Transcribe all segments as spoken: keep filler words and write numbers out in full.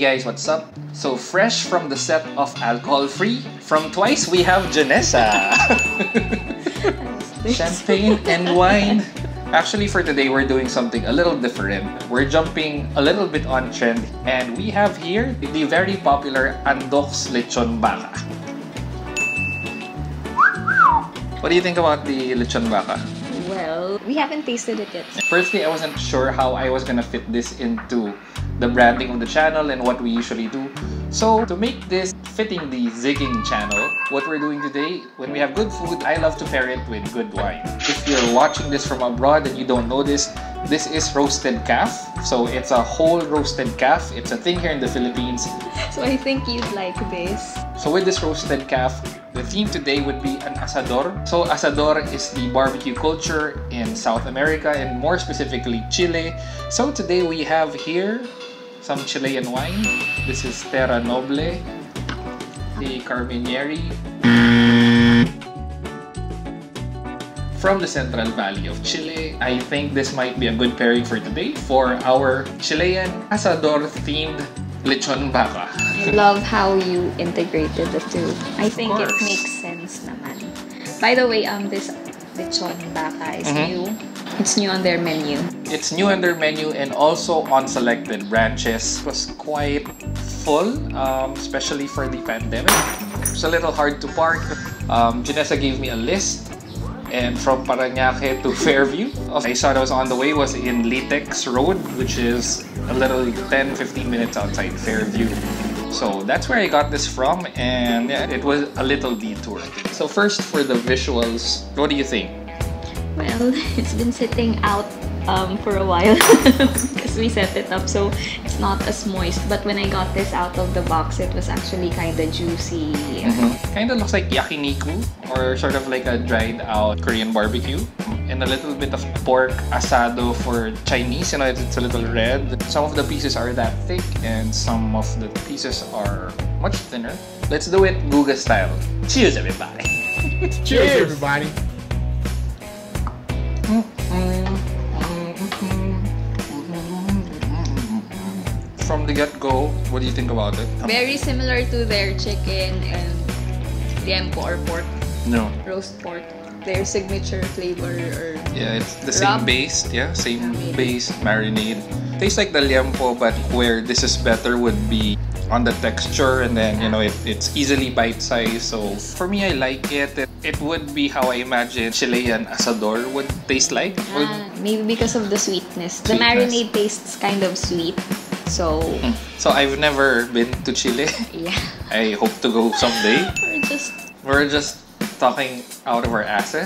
guys, what's up? So fresh from the set of Alcohol Free, from TWICE we have Janessa! Champagne and wine! Actually for today we're doing something a little different. We're jumping a little bit on trend and we have here the very popular Andok's Lechon Baka. What do you think about the Lechon Baka? Well, we haven't tasted it yet. Firstly, I wasn't sure how I was gonna fit this into the branding of the channel and what we usually do. So to make this fitting the Zigging channel, what we're doing today, when we have good food, I love to pair it with good wine. If you're watching this from abroad and you don't know this, this is roasted calf. So it's a whole roasted calf. It's a thing here in the Philippines. So I think you'd like this. So with this roasted calf, the theme today would be an asador. So asador is the barbecue culture in South America and more specifically Chile. So today we have here some Chilean wine. This is Terra Noble, the Carmenere from the Central Valley of Chile. I think this might be a good pairing for today for our Chilean asador themed Lechon Baka. I love how you integrated the two. I of think course. It makes sense naman. By the way, um, this Lechon Baka is mm-hmm. new. It's new on their menu. It's new on their menu and also on selected branches. It was quite full, um, especially for the pandemic. It's a little hard to park. Um, Janessa gave me a list. And from Paranaque to Fairview. I saw that was on the way was in Litex Road, which is a little ten to fifteen minutes outside Fairview. So that's where I got this from, and yeah, it was a little detour. So first for the visuals, what do you think? Well, it's been sitting out um, for a while because we set it up, so it's not as moist. But when I got this out of the box, it was actually kind of juicy. Mm-hmm. Kind of looks like yakiniku, or sort of like a dried out Korean barbecue. And a little bit of pork asado for Chinese, you know, it's a little red. Some of the pieces are that thick and some of the pieces are much thinner. Let's do it Guga style. Cheers, everybody! Cheers, Cheers everybody! From the get-go, what do you think about it? Very similar to their chicken and yempo or pork. No. Roast pork. Their signature flavor or yeah, it's the same base, yeah, same marinade. base marinade. Tastes like the liempo, but where this is better would be on the texture, and then you know it, it's easily bite-sized. So for me, I like it. it. It would be how I imagine Chilean asador would taste like. Ah, would... Maybe because of the sweetness. sweetness. The marinade tastes kind of sweet. So. Mm-hmm. So I've never been to Chile. Yeah. I hope to go someday. We're just. We're just. talking out of our asses.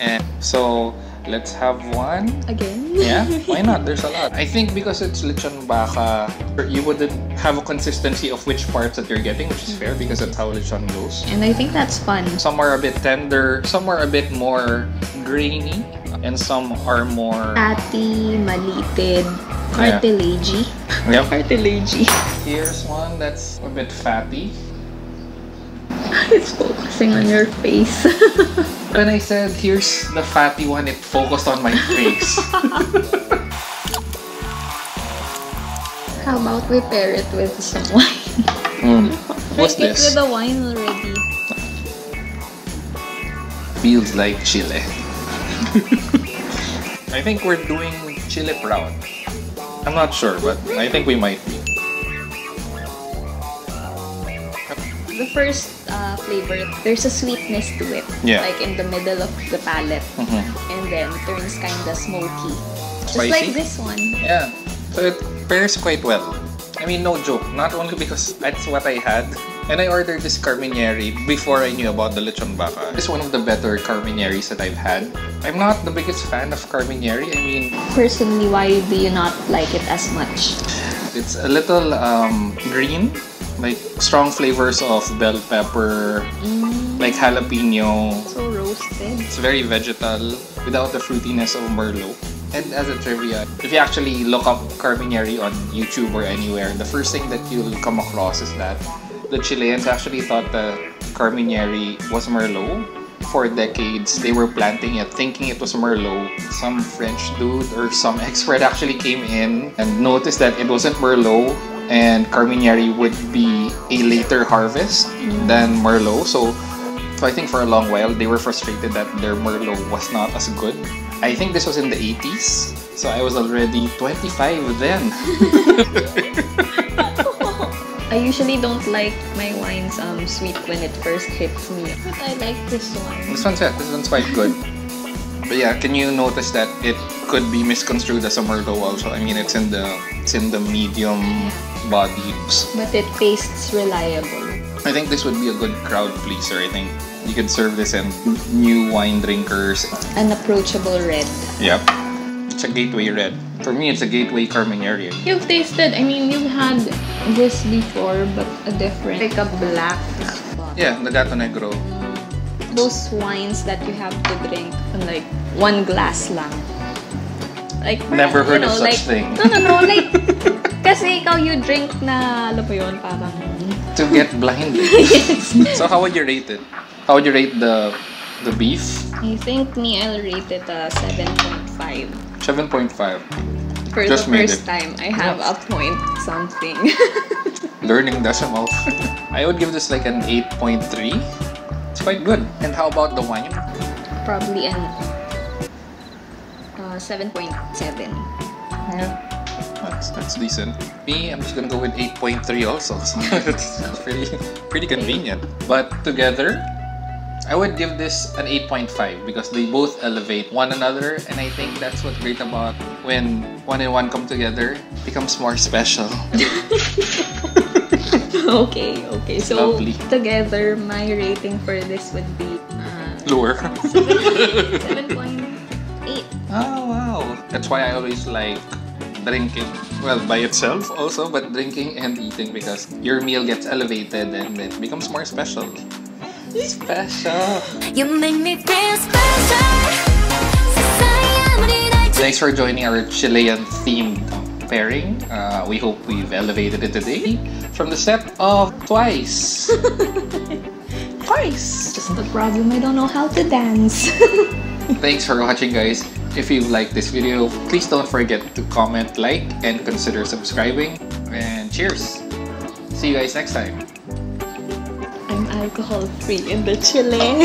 And so let's have one again. Yeah, why not? There's a lot. I think because it's Lechon Baka, you wouldn't have a consistency of which parts that you're getting, which is fair because that's how lechon goes. And I think that's fun. Some are a bit tender, some are a bit more grainy, and some are more fatty, malited, cartilagey. Yeah. Yep. Cartilagey. Here's one that's a bit fatty. It's focusing on your face. When I said, here's the fatty one, it focused on my face. How about we pair it with some wine? Mm. What's this? With the wine already. Feels like Chile. I think we're doing Chile proud. I'm not sure, but I think we might be. The first uh, flavor, there's a sweetness to it, yeah. Like in the middle of the palate, mm-hmm. and then turns kind of smoky. Just spicy? Like this one. Yeah, so it pairs quite well. I mean, no joke, not only because that's what I had, and I ordered this Carmenere before I knew about the Lechon Baka. It's one of the better Carmeneres that I've had. I'm not the biggest fan of Carmenere, I mean... Personally, why do you not like it as much? It's a little um, green. Like strong flavors of bell pepper, mm. like jalapeno. So roasted. It's very vegetal without the fruitiness of merlot. And as a trivia, if you actually look up Carmenere on YouTube or anywhere, the first thing that you'll come across is that the Chileans actually thought that Carmenere was merlot. For decades, they were planting it, thinking it was merlot. Some French dude or some expert actually came in and noticed that it wasn't merlot. and Carmenere would be a later harvest than Merlot. So, so I think for a long while they were frustrated that their Merlot was not as good. I think this was in the eighties, so I was already twenty-five then. I usually don't like my wines um, sweet when it first hits me, but I like this one. This one's, yeah, this one's quite good. But yeah, can you notice that it could be misconstrued as a Merlot also? I mean, it's in the it's in the medium body. But it tastes reliable. I think this would be a good crowd pleaser, I think. You could serve this in new wine drinkers. An approachable red. Yep. It's a gateway red. For me, it's a gateway Carmenere. You've tasted, I mean, you've had this before, but a different, like a black spot. Yeah, the Gato Negro. Those wines that you have to drink in like one glass lang. Like, never heard know, of such like, thing. No, no, no, like, kasi ikaw you drink na, alam mo yun, parang... To get blinded. Yes. So how would you rate it? How would you rate the the beef? I think me, I'll rate it a seven point five. seven point five. For Just the first it. time, I have yes. a point something. Learning decimals. I would give this like an eight point three. It's quite good. And how about the wine? Probably an... seven point seven. Yeah, that's, that's decent. Me, I'm just gonna go with eight point three also, so it's pretty, pretty convenient. But together, I would give this an eight point five because they both elevate one another, and I think that's what's great about when one and one come together, it becomes more special. Okay, okay, so lovely. Together, my rating for this would be... Uh, Lower. seven point five. Oh wow! That's why I always like drinking. Well, by itself also, but drinking and eating because your meal gets elevated and it becomes more special. Special. You make me feel special. Thanks for joining our Chilean-themed pairing. Uh, we hope we've elevated it today from the set of TWICE. TWICE. Just the problem, I don't know how to dance. Thanks for watching, guys. If you liked this video, please don't forget to comment, like, and consider subscribing. And cheers! See you guys next time. I'm alcohol free in the Chile.